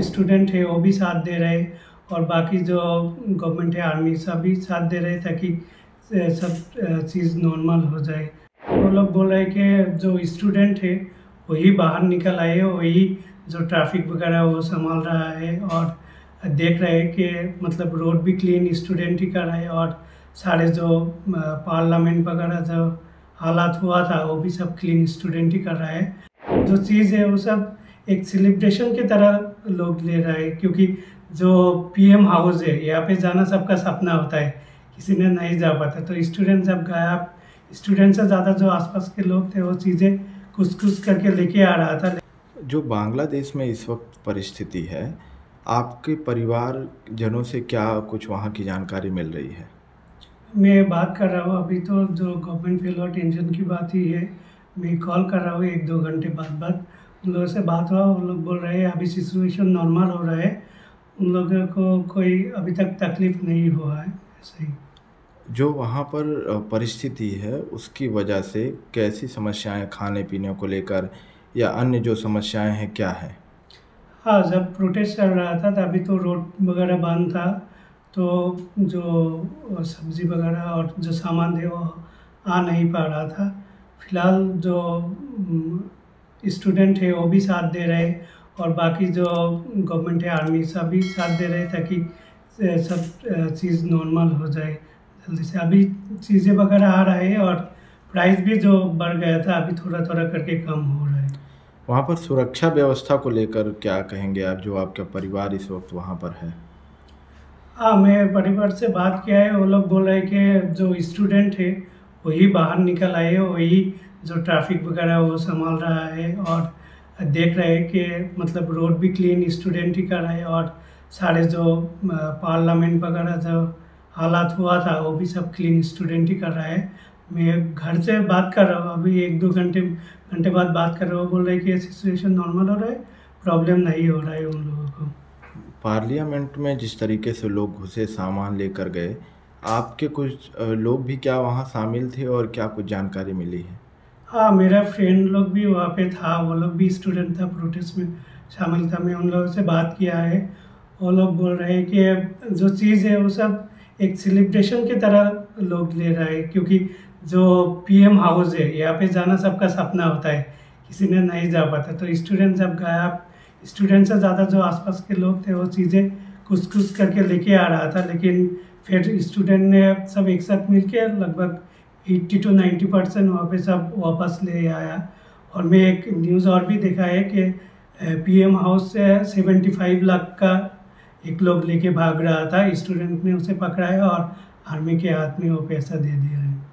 जो स्टूडेंट है वो भी साथ दे रहे और बाकी जो गवर्नमेंट है आर्मी सभी साथ दे रहे ताकि सब चीज़ नॉर्मल हो जाए। वो लोग बोल रहे कि जो स्टूडेंट है वही बाहर निकल आए, वही जो ट्रैफिक वगैरह वो संभाल रहा है और देख रहे हैं कि मतलब रोड भी क्लीन स्टूडेंट ही कर रहा है और सारे जो पार्लियामेंट वगैरह जो हालात हुआ था वो भी सब क्लीन स्टूडेंट ही कर रहा है। जो चीज़ है वो सब एक सेलिब्रेशन की तरह लोग ले रहे हैं क्योंकि जो पीएम हाउस है यहाँ पे जाना सबका सपना होता है, किसी ने नहीं जा पाता। तो स्टूडेंट जब गया, स्टूडेंट से ज़्यादा जो आसपास के लोग थे वो चीज़ें कुछ कुछ करके लेके आ रहा था। जो बांग्लादेश में इस वक्त परिस्थिति है, आपके परिवार जनों से क्या कुछ वहाँ की जानकारी मिल रही है? मैं बात कर रहा हूँ अभी, तो जो गवर्नमेंट फिलहाल टेंशन की बात ही है। मैं कॉल कर रहा हूँ 1-2 घंटे बाद उन लोगों से बात हुआ। उन लोग बोल रहे हैं अभी सिचुएशन नॉर्मल हो रहा है, उन लोगों को कोई अभी तक तकलीफ नहीं हुआ है। ऐसे ही जो वहाँ पर परिस्थिति है उसकी वजह से कैसी समस्याएं खाने पीने को लेकर या अन्य जो समस्याएं हैं क्या है? हाँ, जब प्रोटेस्ट चल रहा था तभी तो रोड वगैरह बंद था, तो जो सब्ज़ी वगैरह और जो सामान थे वो आ नहीं पा रहा था। फिलहाल जो स्टूडेंट है वो भी साथ दे रहे और बाकी जो गवर्नमेंट है आर्मी सभी साथ दे रहे ताकि सब चीज़ नॉर्मल हो जाए जल्दी से। अभी चीज़ें वगैरह आ रहा है और प्राइस भी जो बढ़ गया था अभी थोड़ा थोड़ा करके कम हो रहा है। वहाँ पर सुरक्षा व्यवस्था को लेकर क्या कहेंगे आप, जो आपका परिवार इस वक्त वहाँ पर है? हाँ, मैं परिवार से बात किया है, वो लोग बोल रहे हैं कि जो स्टूडेंट है वही बाहर निकल आए, वही जो ट्रैफिक वगैरह वो संभाल रहा है और देख रहे हैं कि मतलब रोड भी क्लीन स्टूडेंट ही कर रहा है और सारे जो पार्लियामेंट वगैरह जो हालात हुआ था वो भी सब क्लीन स्टूडेंट ही कर रहा है। मैं घर से बात कर रहा हूँ अभी 1-2 घंटे बाद बात कर रहा हूँ। बोल रहे हैं कि सिचुएशन नॉर्मल हो रहा है, प्रॉब्लम नहीं हो रहा है उन लोगों को। पार्लियामेंट में जिस तरीके से लोग घुसे, सामान लेकर गए, आपके कुछ लोग भी क्या वहाँ शामिल थे और क्या कुछ जानकारी मिली है? हाँ, मेरा फ्रेंड लोग भी वहाँ पे था, वो लोग भी स्टूडेंट था, प्रोटेस्ट में शामिल था। मैं उन लोगों से बात किया है, वो लोग बोल रहे हैं कि जो चीज़ है वो सब एक सेलिब्रेशन की तरह लोग ले रहे हैं क्योंकि जो पीएम हाउस है यहाँ पे जाना सबका सपना होता है, किसी ने नहीं जा पाता। तो स्टूडेंट जब गया, स्टूडेंट से ज़्यादा जो आसपास के लोग थे वो चीज़ें कुछ कुछ करके लेके आ रहा था, लेकिन फिर स्टूडेंट ने सब एक साथ मिल के लगभग 80-90% वहाँ पे सब वापस ले आया। और मैं एक न्यूज़ और भी देखा है कि पीएम हाउस से 75 लाख का एक लोग लेके भाग रहा था, स्टूडेंट ने उसे पकड़ा है और आर्मी के हाथ में वो पैसा दे दिया है।